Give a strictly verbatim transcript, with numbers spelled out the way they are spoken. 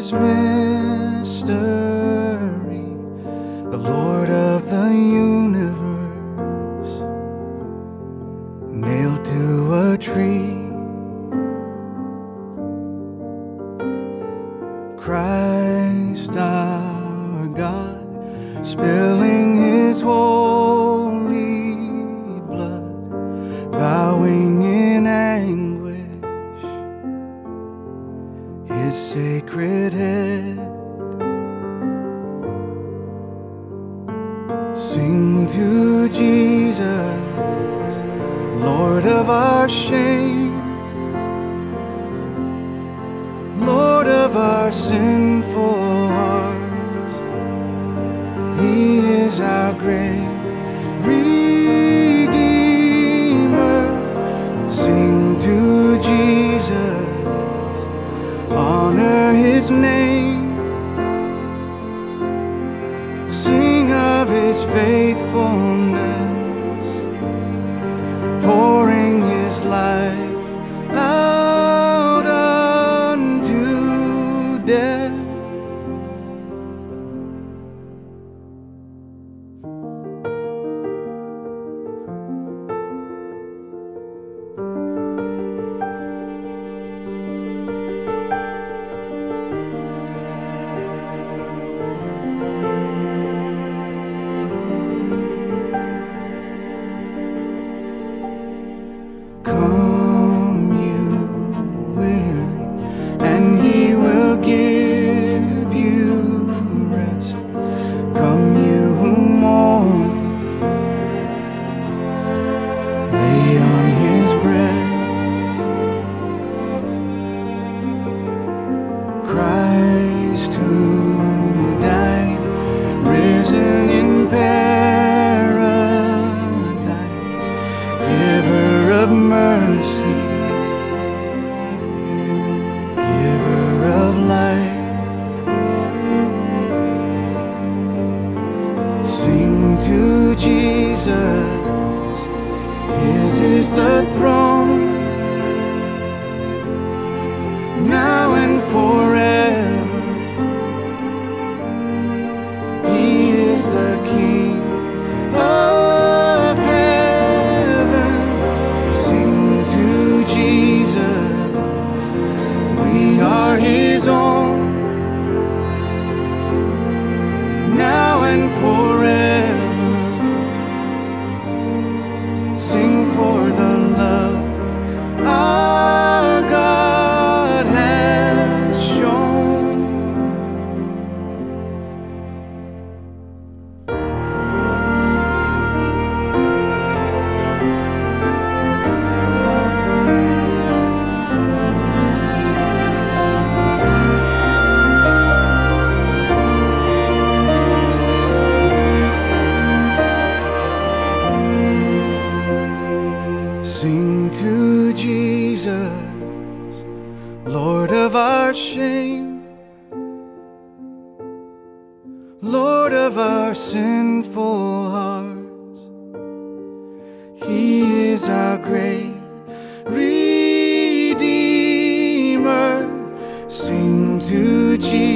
His mystery, the Lord of the universe, nailed to a tree. Christ our God, spilling His holy blood, bowing in anguish His sacred head. Sing to Jesus, Lord of our shame, Lord of our sinful hearts. He is our great Redeemer. Sing to Jesus, honor His name, sing of His faithfulness, pouring His life to Jesus. His is the throne, now and forever. He is the King of heaven. Sing to Jesus, we are His own, now and forever. Sing to Jesus, Lord of our shame, Lord of our sinful hearts. He is our great Redeemer. Sing to Jesus.